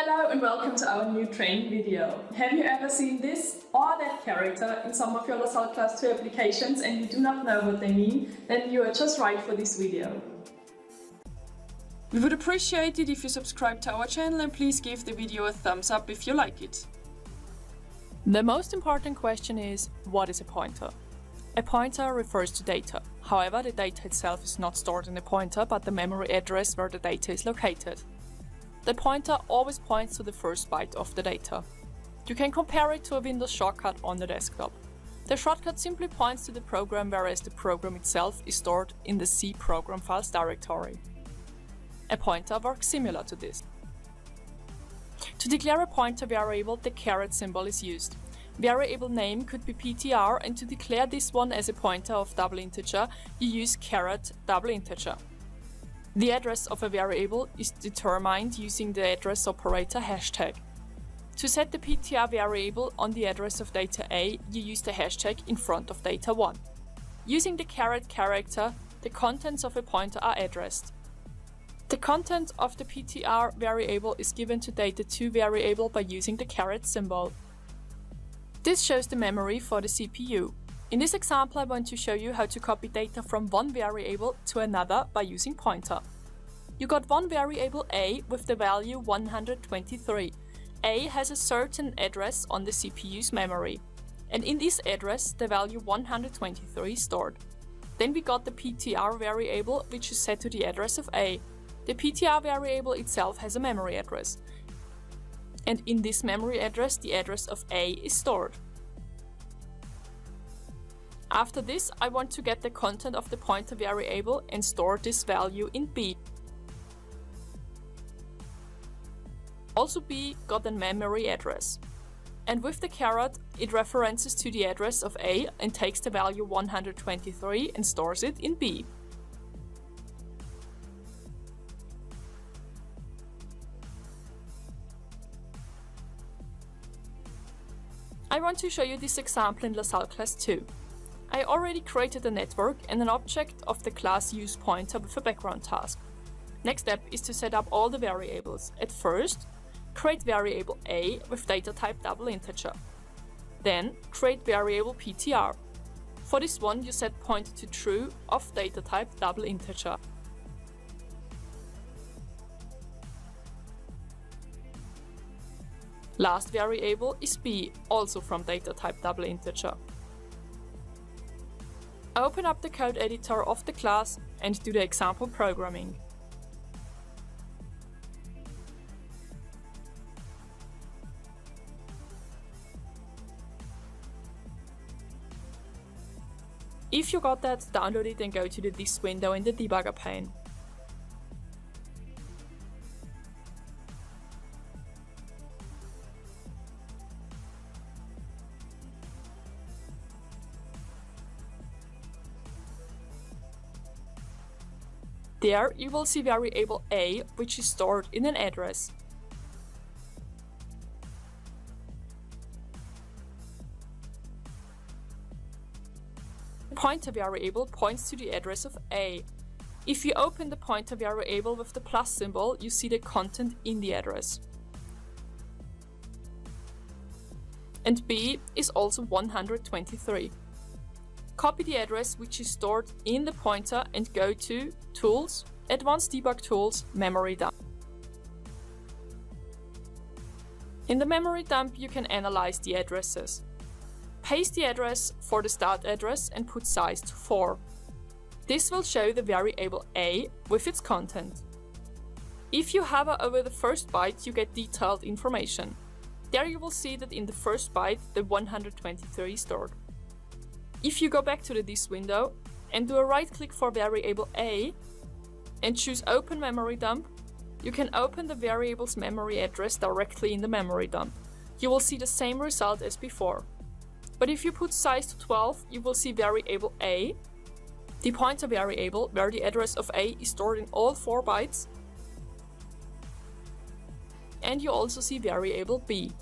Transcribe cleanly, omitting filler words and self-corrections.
Hello and welcome to our new training video. Have you ever seen this or that character in some of your LASAL Class 2 applications and you do not know what they mean? Then you are just right for this video. We would appreciate it if you subscribe to our channel and please give the video a thumbs up if you like it. The most important question is, what is a pointer? A pointer refers to data. However, the data itself is not stored in the pointer but the memory address where the data is located. The pointer always points to the first byte of the data. You can compare it to a Windows shortcut on the desktop. The shortcut simply points to the program, whereas the program itself is stored in the C program files directory. A pointer works similar to this. To declare a pointer variable, the caret symbol is used. Variable name could be PTR, and to declare this one as a pointer of double integer, you use caret double integer. The address of a variable is determined using the address operator hashtag. To set the PTR variable on the address of data A, you use the hashtag in front of data 1. Using the caret character, the contents of a pointer are addressed. The content of the PTR variable is given to data 2 variable by using the caret symbol. This shows the memory for the CPU. In this example, I want to show you how to copy data from one variable to another by using pointer. You got one variable A with the value 123. A has a certain address on the CPU's memory. And in this address, the value 123 is stored. Then we got the PTR variable, which is set to the address of A. The PTR variable itself has a memory address. And in this memory address, the address of A is stored. After this, I want to get the content of the pointer variable and store this value in B. Also B got a memory address. And with the caret, it references to the address of A and takes the value 123 and stores it in B. I want to show you this example in LASAL Class 2. I already created a network and an object of the class use pointer with a background task. Next step is to set up all the variables. At first, create variable A with data type double integer. Then create variable PTR. For this one, you set pointer to true of data type double integer. Last variable is B, also from data type double integer. I open up the code editor of the class and do the example programming. If you got that, download it and go to the this window in the debugger pane. There you will see variable A, which is stored in an address. The pointer variable points to the address of A. If you open the pointer variable with the plus symbol, you see the content in the address. And B is also 123. Copy the address which is stored in the pointer and go to Tools, Advanced Debug Tools, Memory Dump. In the memory dump you can analyze the addresses. Paste the address for the start address and put size to 4. This will show the variable A with its content. If you hover over the first byte you get detailed information. There you will see that in the first byte the 123 is stored. If you go back to the This window and do a right-click for variable A and choose Open Memory Dump, you can open the variable's memory address directly in the memory dump. You will see the same result as before. But if you put size to 12, you will see variable A, the pointer variable where the address of A is stored in all 4 bytes, and you also see variable B.